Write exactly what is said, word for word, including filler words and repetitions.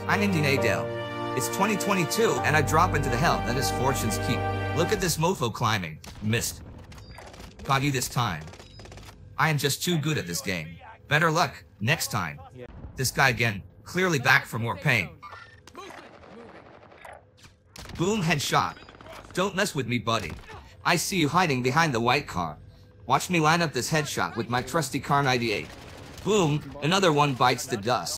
I'm Indy Neidell. It's twenty twenty-two and I drop into the hell that is fortune's keep. Look at this mofo climbing. Missed. Got you this time. I am just too good at this game. Better luck next time. This guy again, clearly back for more pain. Boom, headshot. Don't mess with me, buddy. I see you hiding behind the white car. Watch me line up this headshot with my trusty Car ninety-eight. Boom, another one bites the dust.